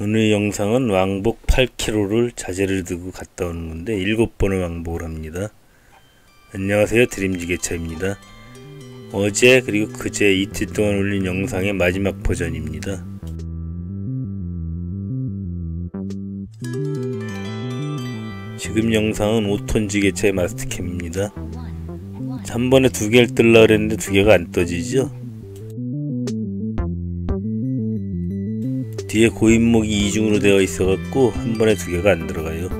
오늘 영상은 왕복 8km를 자재를 들고 갔다 오는 건데 7번을 왕복을 합니다. 안녕하세요, 드림지게차입니다. 어제 그리고 그제 이틀 동안 올린 영상의 마지막 버전입니다. 지금 영상은 5톤 지게차의 마스터캠입니다. 한 번에 2개를 뜰라 그랬는데 2개가 안 떠지죠. 뒤에 고인목이 이중으로 되어 있어갖고 한 번에 2개가 안 들어가요.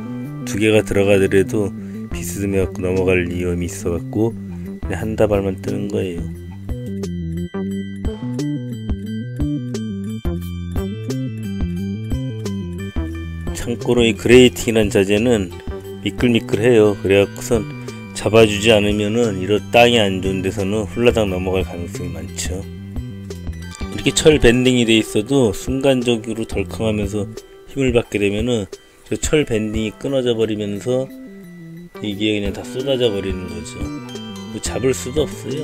2개가 들어가더라도 비스듬해갖고 넘어갈 위험이 있어갖고 그냥 한 다발만 뜨는 거예요. 참고로 이 그레이팅이란 자재는 미끌미끌해요. 그래갖고선 잡아주지 않으면은 이런 땅이 안 좋은 데서는 홀라당 넘어갈 가능성이 많죠. 이렇게 철 밴딩이 돼 있어도 순간적으로 덜컹하면서 힘을 받게 되면은 저 철 밴딩이 끊어져 버리면서 이게 그냥 다 쏟아져 버리는 거죠. 잡을 수도 없어요.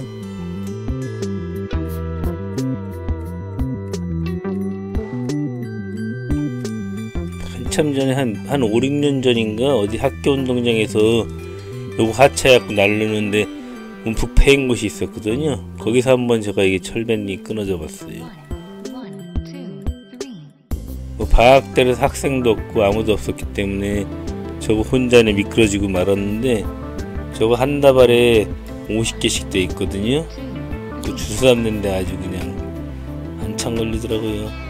한참 전에 한 5-6년 전인가 어디 학교 운동장에서 요거 하차해갖고 날르는데 움푹 패인 곳이 있었거든요. 거기서 한번 제가 이게 철 밴딩이 끊어져 봤어요. 뭐 방학 때라서 학생도 없고 아무도 없었기 때문에 저거 혼자는 미끄러지고 말았는데 저거 한 다발에 50개씩 돼 있거든요. 그 주워 담는데 아주 그냥 한참 걸리더라고요.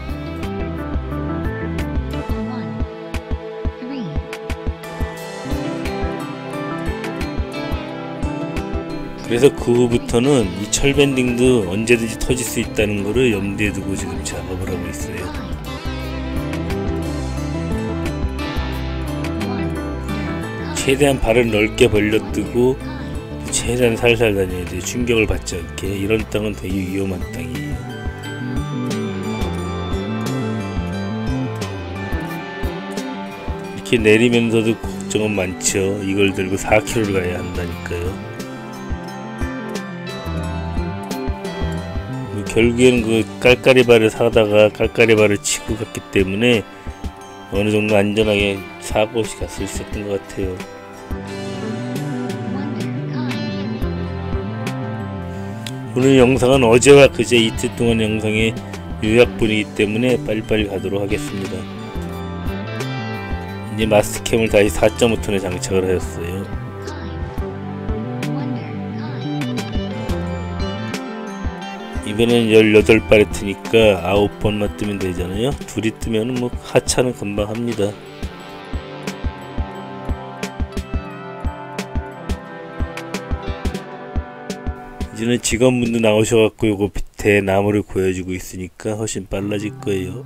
그래서 그 후부터는 이 철 밴딩도 언제든지 터질 수 있다는 거를 염두에 두고 지금 작업을 하고 있어요. 최대한 발을 넓게 벌려뜨고 최대한 살살 다녀야 돼요. 충격을 받지 않게. 이런 땅은 되게 위험한 땅이에요. 이렇게 내리면서도 걱정은 많죠. 이걸 들고 4km를 가야 한다니까요. 결국에는 그 깔깔이발을 사다가 깔깔이발을 치고 갔기 때문에 어느정도 안전하게 사고 없이 갔을 수 있었던 것 같아요. 오늘 영상은 어제와 그제 이틀 동안 영상의 요약분이기 때문에 빨리빨리 가도록 하겠습니다. 이제 마스터캠을 다시 4.5톤에 장착을 하였어요. 이번엔 18발에 트니까 9번만 뜨면 되잖아요. 둘이 뜨면은 뭐 하차는 금방 합니다. 이제는 직원분도 나오셔갖고 요거 밑에 나무를 고여주고 있으니까 훨씬 빨라질 거예요.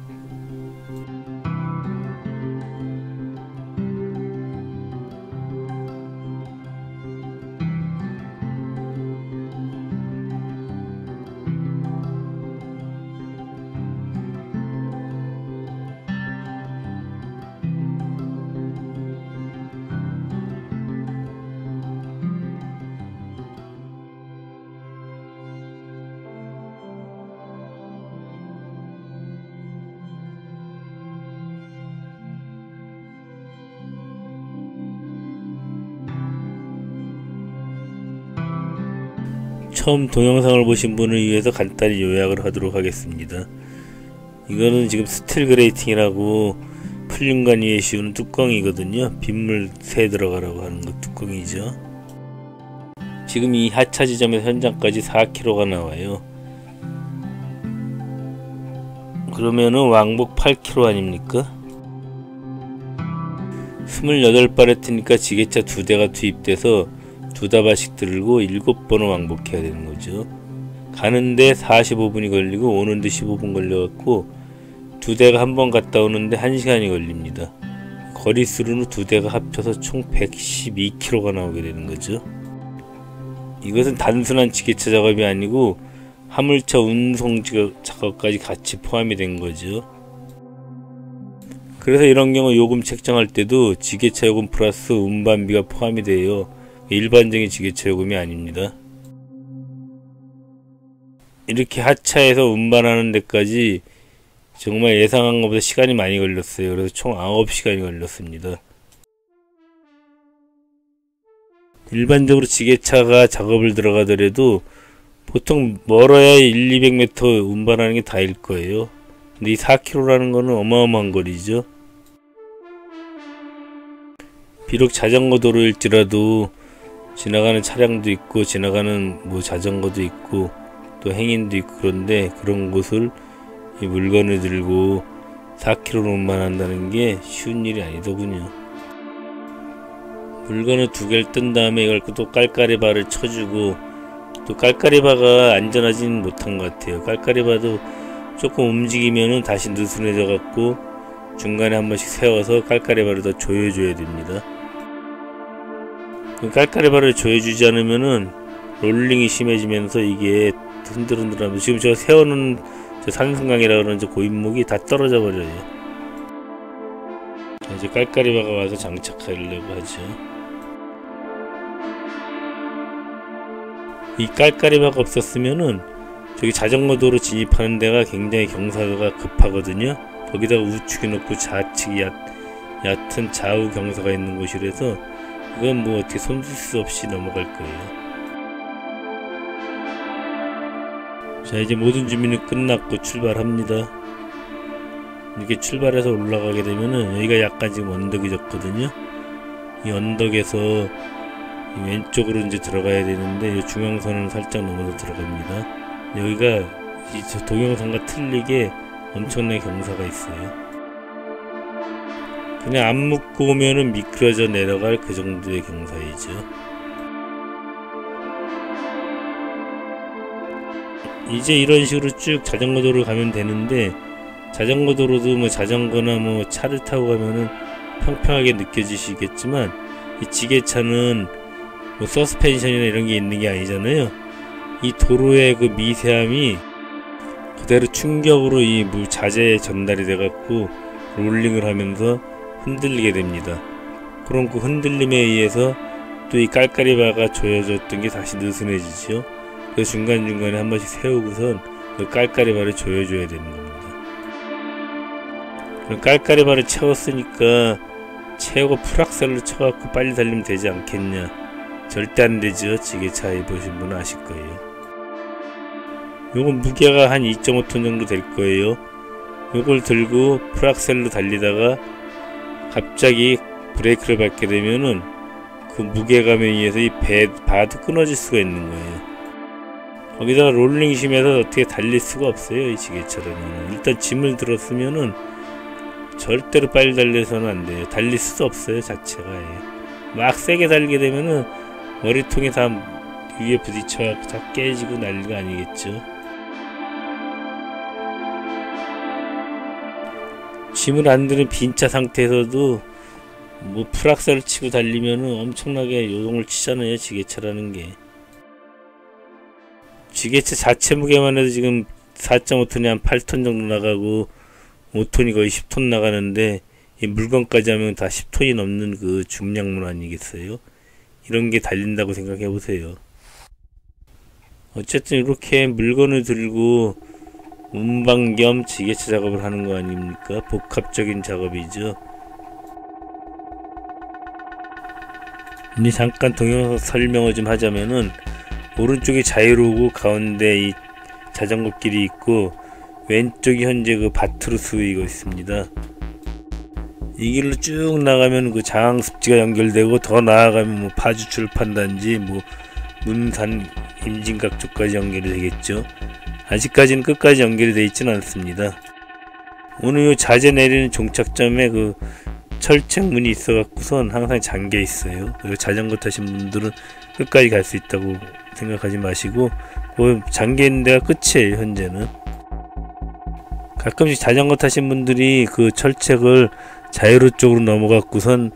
처음 동영상을 보신 분을 위해서 간단히 요약을 하도록 하겠습니다. 이거는 지금 스틸 그레이팅이라고 풀륨관 위에 씌우는 뚜껑이거든요. 빗물 새 들어가라고 하는 거 뚜껑이죠. 지금 이 하차 지점에서 현장까지 4km가 나와요. 그러면은 왕복 8km 아닙니까? 28발에 트니까 지게차 2대가 투입돼서 2다발씩 들고 7번을 왕복해야 되는 거죠. 가는데 45분이 걸리고 오는데 15분 걸려갖고 2대가 한 번 갔다 오는데 1시간이 걸립니다. 거리수로는 2대가 합쳐서 총 112km가 나오게 되는 거죠. 이것은 단순한 지게차 작업이 아니고 화물차 운송 작업까지 같이 포함이 된 거죠. 그래서 이런 경우 요금 책정할 때도 지게차 요금 플러스 운반비가 포함이 돼요. 일반적인 지게차 요금이 아닙니다. 이렇게 하차해서 운반하는 데까지 정말 예상한 것보다 시간이 많이 걸렸어요. 그래서 총 9시간이 걸렸습니다. 일반적으로 지게차가 작업을 들어가더라도 보통 멀어야 1,200m 운반하는 게 다일 거예요. 근데 이 4km라는 거는 어마어마한 거리죠. 비록 자전거 도로일지라도 지나가는 차량도 있고 지나가는 뭐 자전거도 있고 또 행인도 있고, 그런데 그런 곳을 이 물건을 들고 4km로만 한다는 게 쉬운 일이 아니더군요. 물건을 두 개를 뜬 다음에 이걸 또 깔깔이바를 쳐주고, 또 깔깔이바가 안전하진 못한 것 같아요. 깔깔이바도 조금 움직이면은 다시 느슨해져 갖고 중간에 한 번씩 세워서 깔깔이바를 더 조여줘야 됩니다. 깔깔이바를 조여주지 않으면은 롤링이 심해지면서 이게 흔들흔들하면서, 지금 제가 세워놓은 저 상승강이라 그러는지 고인목이 다 떨어져 버려요. 이제 깔깔이바가 와서 장착하려고 하죠. 이 깔깔이바가 없었으면은 저기 자전거 도로 진입하는 데가 굉장히 경사가 급하거든요. 거기다가 우측에 놓고 좌측이 얕은 좌우 경사가 있는 곳이라서 이건 뭐 어떻게 손쓸 수 없이 넘어갈 거예요. 자, 이제 모든 준비는 끝났고 출발합니다. 이렇게 출발해서 올라가게 되면은 여기가 약간 지금 언덕이 졌거든요. 이 언덕에서 왼쪽으로 이제 들어가야 되는데 이 중앙선을 살짝 넘어서 들어갑니다. 여기가 이 저 동영상과 틀리게 엄청나게 경사가 있어요. 그냥 안 묶고 오면은 미끄러져 내려갈 그 정도의 경사이죠. 이제 이런 식으로 쭉 자전거 도로 가면 되는데, 자전거 도로도 뭐 자전거나 뭐 차를 타고 가면은 평평하게 느껴지시겠지만, 이 지게차는 뭐 서스펜션이나 이런 게 있는 게 아니잖아요. 이 도로의 그 미세함이 그대로 충격으로 이 물 자재에 전달이 돼 갖고 롤링을 하면서 흔들리게 됩니다. 그럼 그 흔들림에 의해서 또 이 깔깔이바가 조여졌던 게 다시 느슨해지죠. 그 중간중간에 한 번씩 세우고선 그 깔깔이바를 조여줘야 되는 겁니다. 깔깔이바를 채웠으니까 채우고 풀악셀로 쳐갖고 빨리 달리면 되지 않겠냐. 절대 안 되죠. 지게차에 보신 분은 아실 거예요. 요건 무게가 한 2.5톤 정도 될 거예요. 요걸 들고 풀악셀로 달리다가 갑자기 브레이크를 밟게 되면은 그 무게감에 의해서 이 바도 끊어질 수가 있는 거예요. 거기다가 롤링 심해서 어떻게 달릴 수가 없어요. 이 지게차로는 일단 짐을 들었으면은 절대로 빨리 달려서는 안 돼요. 달릴 수도 없어요. 자체가 막 세게 달리게 되면은 머리통이 다 위에 부딪혀 다 깨지고 난리가 아니겠죠. 짐을 안 드는 빈차 상태에서도 뭐 풀악셀을 치고 달리면은 엄청나게 요동을 치잖아요. 지게차라는 게. 지게차 자체 무게만 해도 지금 4.5톤이 한 8톤 정도 나가고 5톤이 거의 10톤 나가는데 이 물건까지 하면 다 10톤이 넘는 그 중량물 아니겠어요? 이런 게 달린다고 생각해 보세요. 어쨌든 이렇게 물건을 들고 운반 겸 지게차 작업을 하는 거 아닙니까? 복합적인 작업이죠. 이제 잠깐 동영상 설명을 좀 하자면은, 오른쪽이 자유로우고 가운데 이 자전거 길이 있고 왼쪽이 현재 그 바트루스 이거 있습니다. 이 길로 쭉 나가면 그 장항습지가 연결되고, 더 나아가면 뭐 파주 출판단지 뭐 문산 임진각 쪽까지 연결이 되겠죠. 아직까지는 끝까지 연결이 되어 있지는 않습니다. 오늘 요 자재 내리는 종착점에 그 철책문이 있어 갖고선 항상 잠겨 있어요. 그리고 자전거 타신 분들은 끝까지 갈 수 있다고 생각하지 마시고 그 잠겨 있는 데가 끝이에요. 현재는 가끔씩 자전거 타신 분들이 그 철책을 자유로 쪽으로 넘어갖고선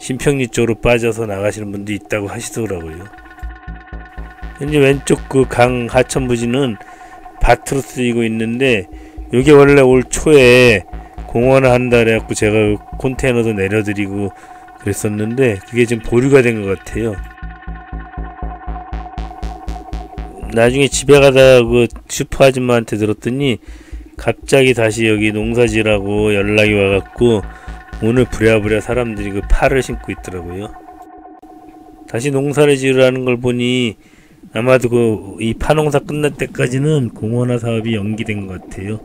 신평리 쪽으로 빠져서 나가시는 분도 있다고 하시더라고요. 현재 왼쪽 그 강 하천 부지는 밭으로 쓰이고 있는데, 이게 원래 올 초에 공원을 한다 그래갖고 제가 컨테이너도 내려드리고 그랬었는데 그게 지금 보류가 된 것 같아요. 나중에 집에 가다가 그 슈퍼 아줌마한테 들었더니 갑자기 다시 여기 농사지라고 연락이 와갖고 오늘 부랴부랴 사람들이 그 파를 심고 있더라고요. 다시 농사를 지으라는 걸 보니 아마도 그 이 파농사 끝날 때까지는 공원화 사업이 연기된 것 같아요.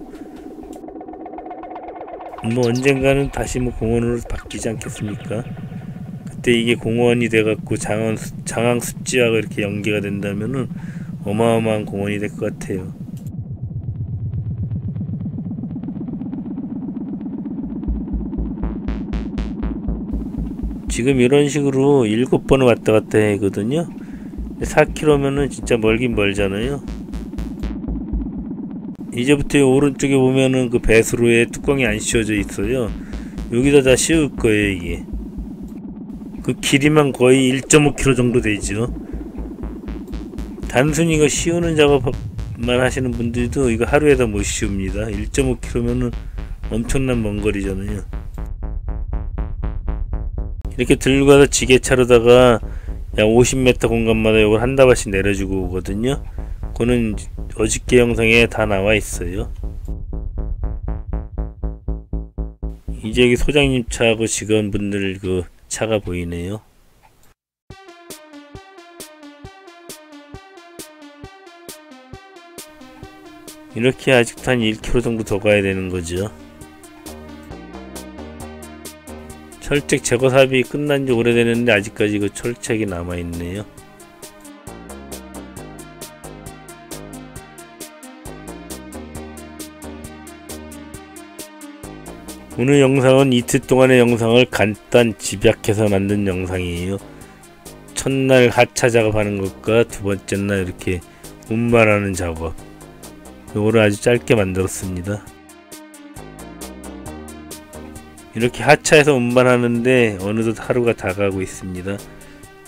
뭐 언젠가는 다시 뭐 공원으로 바뀌지 않겠습니까? 그때 이게 공원이 돼갖고 장항 습지하고 이렇게 연계가 된다면은 어마어마한 공원이 될 것 같아요. 지금 이런 식으로 7번 왔다 갔다 하거든요. 4km면은 진짜 멀긴 멀잖아요. 이제부터 오른쪽에 보면은 그 배수로에 뚜껑이 안 씌워져 있어요. 여기다 다 씌울 거예요. 이게 그 길이만 거의 1.5km 정도 되죠. 단순히 이거 씌우는 작업만 하시는 분들도 이거 하루에 다 못 씌웁니다. 1.5km면은 엄청난 먼 거리잖아요. 이렇게 들고 가서 지게차로다가 약 50m 공간마다 이걸 한 다발씩 내려주고 오거든요. 그거는 어저께 영상에 다 나와 있어요. 이제 여기 소장님 차하고 직원분들 그 차가 보이네요. 이렇게 아직도 한 1km 정도 더 가야 되는 거죠. 철책 제거 사업이 끝난 지 오래되는데 아직까지 그 철책이 남아있네요. 오늘 영상은 이틀 동안의 영상을 간단 집약해서 만든 영상이에요. 첫날 하차 작업하는 것과 두 번째 날 이렇게 운반하는 작업, 요거를 아주 짧게 만들었습니다. 이렇게 하차해서 운반하는데 어느덧 하루가 다 가고 있습니다.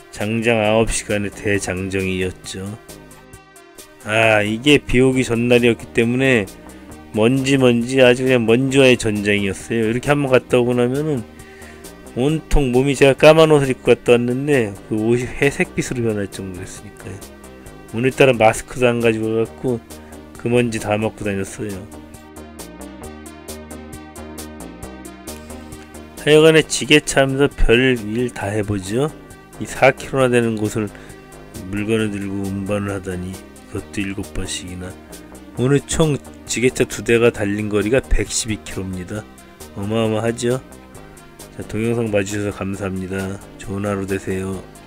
장장 9시간의 대장정이었죠. 아, 이게 비오기 전날이었기 때문에 먼지 아주 그냥 먼지와의 전쟁이었어요. 이렇게 한번 갔다 오고 나면은 온통 몸이, 제가 까만 옷을 입고 갔다 왔는데 그 옷이 회색빛으로 변할 정도였으니까요. 오늘따라 마스크도 안 가지고 가갖고 그 먼지 다 먹고 다녔어요. 하여간에 지게차 하면서 별일 다 해보죠. 이 4km나 되는 곳을 물건을 들고 운반을 하다니, 그것도 7번씩이나. 오늘 총 지게차 2대가 달린 거리가 112km입니다. 어마어마하죠? 자, 동영상 봐주셔서 감사합니다. 좋은 하루 되세요.